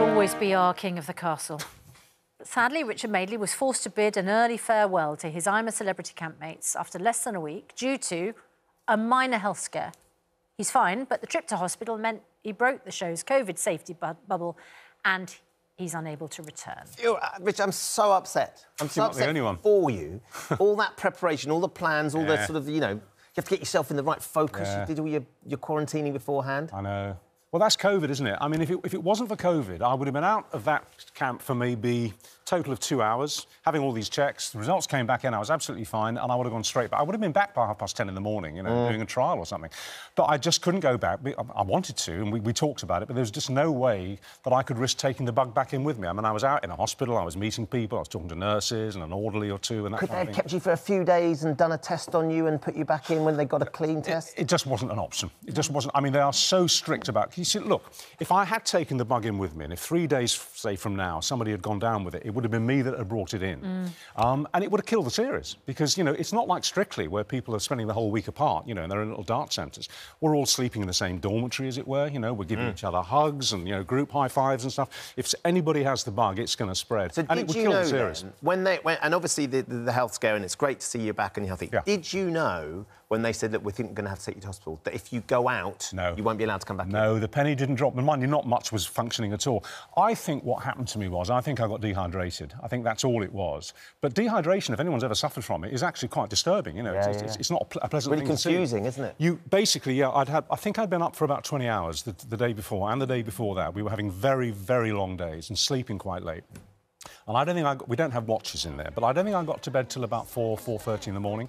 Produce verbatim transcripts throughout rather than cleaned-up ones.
will always be our king of the castle. But sadly, Richard Madeley was forced to bid an early farewell to his I'm a Celebrity campmates after less than a week due to a minor health scare. He's fine, but the trip to hospital meant he broke the show's COVID safety bu bubble and he's unable to return. You're, uh, Rich, I'm so upset. I'm so upset the only one. for you. All that preparation, all the plans, all yeah. the sort of, you know, you have to get yourself in the right focus. Yeah. You did all your, your quarantining beforehand. I know. Well, that's COVID, isn't it? I mean, if it, if it wasn't for COVID, I would have been out of that camp for maybe a total of two hours, having all these checks. The results came back in, I was absolutely fine, and I would have gone straight back. I would have been back by half past ten in the morning, you know, mm. doing a trial or something. But I just couldn't go back. I wanted to, and we, we talked about it, but there was just no way that I could risk taking the bug back in with me. I mean, I was out in a hospital, I was meeting people, I was talking to nurses and an orderly or two, and that could kind of thing. Could they have kept you for a few days and done a test on you and put you back in when they got a clean it, test? It, it just wasn't an option. It just wasn't. I mean, they are so strict about... He said, look, if I had taken the bug in with me, and if three days, say, from now, somebody had gone down with it, it would have been me that had brought it in. Mm. Um, and it would have killed the series because, you know, it's not like Strictly where people are spending the whole week apart, you know, and they're in little dart centres. We're all sleeping in the same dormitory, as it were, you know, we're giving mm. each other hugs and, you know, group high-fives and stuff. If anybody has the bug, it's going to spread. So and it would kill the series. Then, when they, when, and obviously the, the, the health scare, and it's great to see you back and healthy. Yeah. Did you know when they said that we're going to have to take you to hospital, that if you go out, no. you won't be allowed to come back no. in? No, the penny didn't drop. And mind you, not much was functioning at all. I think what happened to me was, I think I got dehydrated. I think that's all it was. But dehydration, if anyone's ever suffered from it, is actually quite disturbing, you know. Yeah, it's, yeah. It's, it's not a, ple a pleasant really thing to see. Really confusing, isn't it? You, basically, yeah, I'd had, I think I'd been up for about twenty hours the, the day before, and the day before that. We were having very, very long days and sleeping quite late. And I don't think I... Got, we don't have watches in there, but I don't think I got to bed till about four, four thirty in the morning.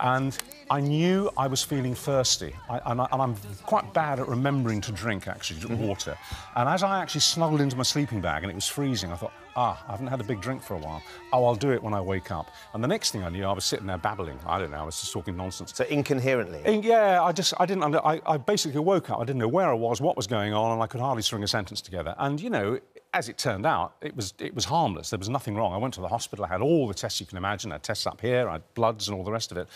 And I knew I was feeling thirsty. I, and, I, and I'm quite bad at remembering to drink, actually, mm-hmm. water. And as I actually snuggled into my sleeping bag and it was freezing, I thought, ah, I haven't had a big drink for a while. Oh, I'll do it when I wake up. And the next thing I knew, I was sitting there babbling. I don't know, I was just talking nonsense. So incoherently? In, yeah, I just, I didn't, I, I basically woke up, I didn't know where I was, what was going on, and I could hardly string a sentence together. And, you know, as it turned out, it was, it was harmless. There was nothing wrong. I went to the hospital, I had all the tests you can imagine. I had tests up here, I had bloods and all the rest of it.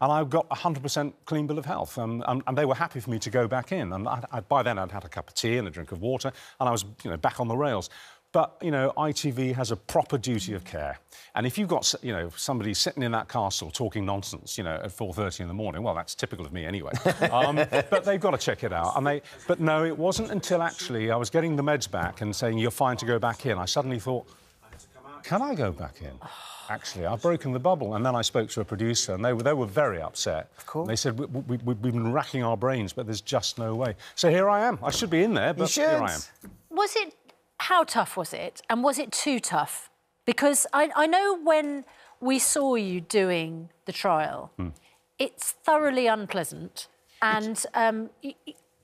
And I got a one hundred percent clean bill of health. Um, and, and they were happy for me to go back in. And I, I, by then, I'd had a cup of tea and a drink of water, and I was, you know, back on the rails. But, you know, I T V has a proper duty of care. And if you've got, you know, somebody sitting in that castle talking nonsense, you know, at four thirty in the morning, well, that's typical of me anyway. um, but they've got to check it out. And they... But, no, it wasn't until, actually, I was getting the meds back and saying, you're fine to go back in. I suddenly thought, can I go back in? Actually, I've broken the bubble. And then I spoke to a producer, and they were, they were very upset. Of course. They said, we, we, we've been racking our brains, but there's just no way. So here I am. I should be in there, but here I am. Was it... How tough was it? And was it too tough? Because I, I know when we saw you doing the trial, mm. it's thoroughly unpleasant. And... Um,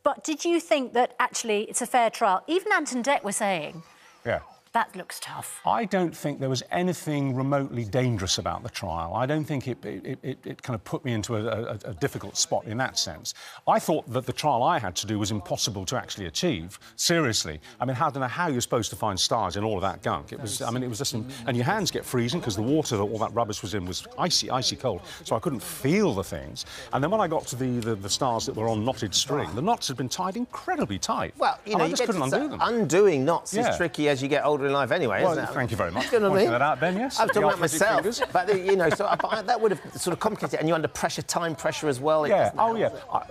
but did you think that, actually, it's a fair trial? Even Anton Deck was saying... Yeah. That looks tough. I don't think there was anything remotely dangerous about the trial. I don't think it, it, it, it kind of put me into a, a, a difficult spot in that sense. I thought that the trial I had to do was impossible to actually achieve. Seriously. I mean, I don't know how you're supposed to find stars in all of that gunk. It was, I mean, it was just... In, and your hands get freezing because the water that all that rubbish was in was icy, icy cold, so I couldn't feel the things. And then when I got to the, the, the stars that were on knotted string, the knots had been tied incredibly tight. Well, you know, I just couldn't undo them. Undoing knots yeah. is tricky as you get older in life anyway, well, isn't it? Thank you very much for pointing that out, Ben, yes. I was talking about myself, but, the, you know, so I, but I, that would have sort of complicated it, and you're under pressure, time pressure as well. Yeah, oh, help, yeah. I,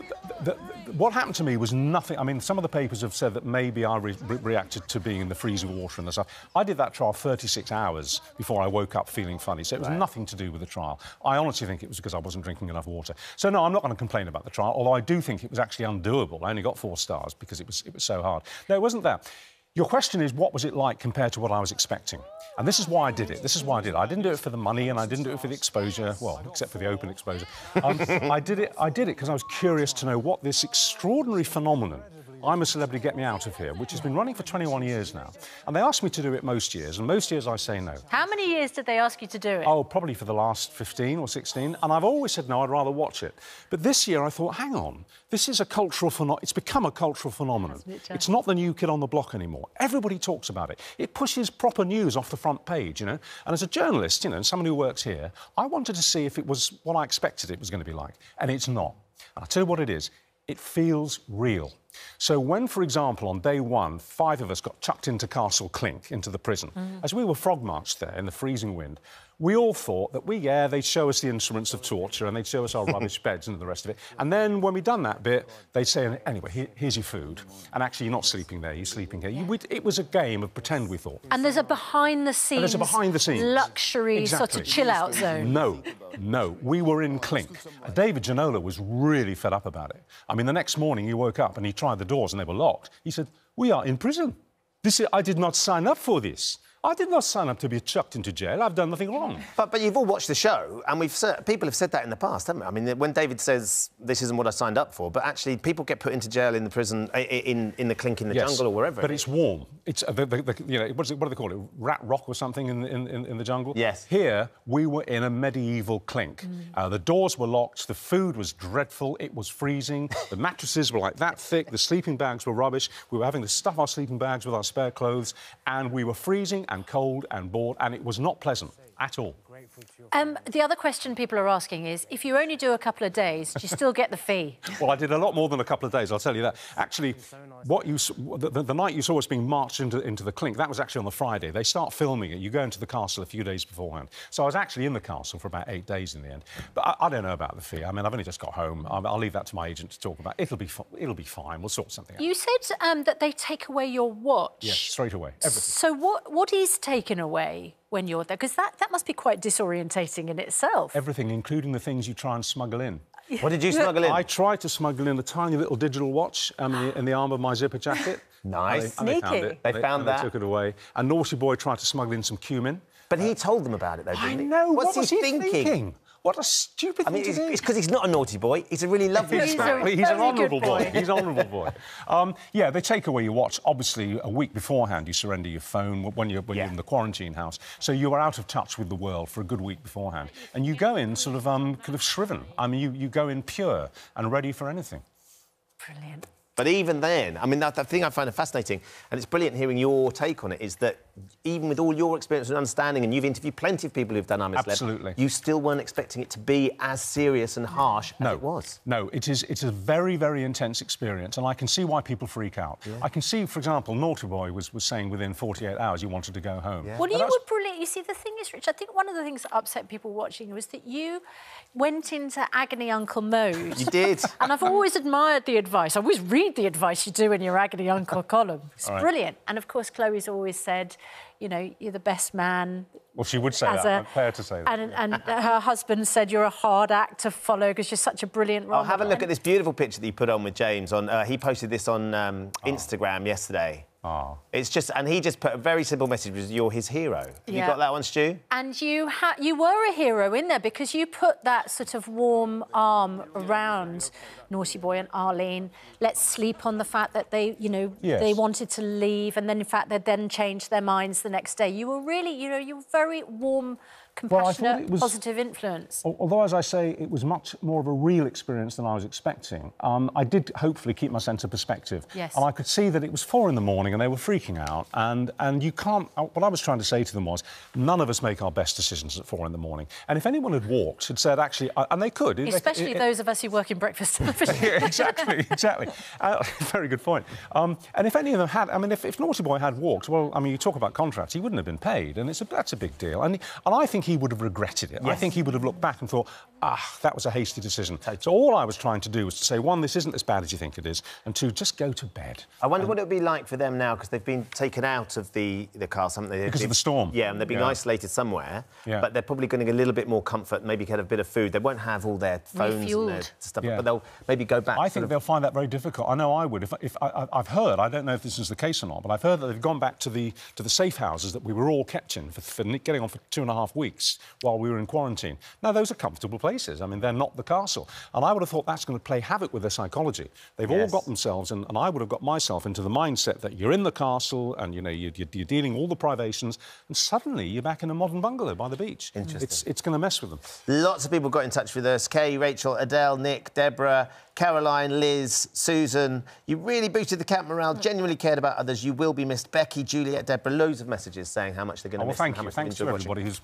the, the, what happened to me was nothing... I mean, some of the papers have said that maybe I re re reacted to being in the freezing water and the stuff. I did that trial thirty-six hours before I woke up feeling funny, so it was right. nothing to do with the trial. I honestly think it was because I wasn't drinking enough water. So, no, I'm not going to complain about the trial, although I do think it was actually undoable. I only got four stars because it was, it was so hard. No, it wasn't that. Your question is, what was it like compared to what I was expecting? And this is why I did it. This is why I did it. I didn't do it for the money, and I didn't do it for the exposure. Well, except for the open exposure. Um, I did it. I did it because I was curious to know what this extraordinary phenomenon, I'm a Celebrity Get Me Out of Here, which has been running for twenty-one years now. And they ask me to do it most years, and most years I say no. How many years did they ask you to do it? Oh, probably for the last fifteen or sixteen. And I've always said no, I'd rather watch it. But this year I thought, hang on, this is a cultural phenomenon. It's become a cultural phenomenon. It's not the new kid on the block anymore. Everybody talks about it. It pushes proper news off the front page, you know. And as a journalist, you know, and someone who works here, I wanted to see if it was what I expected it was going to be like. And it's not. And I'll tell you what it is. it feels real. So when, for example, on day one, five of us got chucked into Castle Clink, into the prison, mm. as we were frog-marched there in the freezing wind, we all thought that, we, yeah, they'd show us the instruments of torture and they'd show us our rubbish beds and the rest of it. And then when we'd done that bit, they'd say, anyway, here, here's your food. And actually, you're not sleeping there, you're sleeping here. You would, it was a game of pretend, we thought. And there's a behind-the-scenes... There's a behind-the-scenes... luxury exactly. sort of chill-out zone. No, no, we were in Clink. David Ginola was really fed up about it. I mean, the next morning he woke up and he tried the doors and they were locked. He said, we are in prison. This is, I did not sign up for this. I did not sign up to be chucked into jail. I've done nothing wrong. But, but you've all watched the show, and we've people have said that in the past, haven't we? I mean, when David says, this isn't what I signed up for, but actually people get put into jail in the prison, in, in the Clink in the yes, jungle or wherever. But it it's warm. It's, uh, the, the, the, you know, what, is it, what do they call it? Rat rock or something in, in, in the jungle? Yes. Here, we were in a medieval Clink. Mm. Uh, the doors were locked, the food was dreadful, it was freezing, the mattresses were like that thick, the sleeping bags were rubbish, we were having to stuff our sleeping bags with our spare clothes, and we were freezing and cold and bored, and it was not pleasant at all. Um, the other question people are asking is, if you only do a couple of days, do you still get the fee? Well, I did a lot more than a couple of days, I'll tell you that. Actually, what you the, the, the night you saw us being marched into, into the Clink, that was actually on the Friday. They start filming it. You go into the castle a few days beforehand. So I was actually in the castle for about eight days in the end. But I, I don't know about the fee. I mean, I've only just got home. I'm, I'll leave that to my agent to talk about. It'll be, it'll be fine. We'll sort something out. You said um, that they take away your watch. Yes, straight away. Everything. So what, what is taken away when you're there? Because that, that must be quite disorientating in itself. Everything, including the things you try and smuggle in. What did you smuggle in? I tried to smuggle in a tiny little digital watch um, in, the, in the arm of my zipper jacket. Nice. They, Sneaky. They found, it. They they, found that. They took it away. And Naughty Boy tried to smuggle in some cumin. But uh, he told them about it, though, didn't he? I know. What's what he, was thinking? he thinking? What a stupid I mean, thing to do. It's because he's not a naughty boy. He's a really lovely man. He's, exactly. he's an honourable boy. He's an honourable boy. Um, yeah, they take away your watch. Obviously, a week beforehand, you surrender your phone when, you're, when yeah. you're in the quarantine house. So you are out of touch with the world for a good week beforehand. And you go in sort of um, kind of shriven. I mean, you, you go in pure and ready for anything. Brilliant. But even then, I mean, that, that thing I find fascinating, and it's brilliant hearing your take on it, is that even with all your experience and understanding, and you've interviewed plenty of people who've done I'm a Celebrity, you still weren't expecting it to be as serious and harsh no. as it was. No, it is, it's a very, very intense experience, and I can see why people freak out. Yeah. I can see, for example, Naughty Boy was, was saying within forty-eight hours you wanted to go home. Yeah. Well, but you that's... would brilliant. You see, the thing is, Rich, I think one of the things that upset people watching was that you went into agony uncle mode. You did. And I've always admired the advice. I was really the advice you do in your agony uncle column. It's right. brilliant. And, of course, Chloe's always said, you know, you're the best man. Well, she would say that. A, I'd pay her to say that. And, and her husband said you're a hard act to follow because you're such a brilliant role model. Oh, have a look at this beautiful picture that you put on with James. On uh, He posted this on um, oh. Instagram yesterday. Oh. It's just... And he just put a very simple message, which is, you're his hero. Have yeah. you got that one, Stu? And you, ha you were a hero in there because you put that sort of warm arm around Naughty Boy and Arlene. Let's sleep on the fact that they, you know, yes. they wanted to leave and then, in fact, they then changed their minds the next day. You were really, you know, you were very warm, compassionate, well, I thought it was, positive influence. Although, as I say, it was much more of a real experience than I was expecting. Um, I did hopefully keep my sense of perspective. Yes. And I could see that it was four in the morning and they were freaking out. And, and you can't... What I was trying to say to them was, none of us make our best decisions at four in the morning. And if anyone had walked, had said, actually... And they could. Especially they, it, it, those of us who work in breakfast television. Exactly, exactly. Uh, very good point. Um, and if any of them had... I mean, if, if Naughty Boy had walked, well, I mean, you talk about contracts, he wouldn't have been paid. And it's a, that's a big deal. And, and I think he would have regretted it. Yes. I think he would have looked back and thought, ah, that was a hasty decision. So all I was trying to do was to say, one, this isn't as bad as you think it is, and two, just go to bed. I wonder um, what it would be like for them now, because they've been taken out of the, the castle, haven't they? Because of the storm. Yeah, and they've been yeah. isolated somewhere, yeah. but they're probably going to get a little bit more comfort, maybe get a bit of food. They won't have all their phones Refueled. and their stuff, yeah. but they'll maybe go back. I think of... they'll find that very difficult. I know I would. If, if I, I've heard, I don't know if this is the case or not, but I've heard that they've gone back to the, to the safe houses that we were all kept in for, for getting on for two and a half weeks. While we were in quarantine. Now, those are comfortable places. I mean, they're not the castle. And I would have thought that's going to play havoc with their psychology. They've yes. all got themselves, and, and I would have got myself into the mindset that you're in the castle and, you know, you're, you're dealing all the privations, and suddenly you're back in a modern bungalow by the beach. Interesting. It's, it's going to mess with them. Lots of people got in touch with us. Kay, Rachel, Adele, Nick, Deborah, Caroline, Liz, Susan. You really boosted the camp morale, mm. genuinely cared about others. You will be missed. Becky, Juliet, Deborah, loads of messages saying how much they're going to oh, miss well, thank you. How much Thanks to everybody watching. who's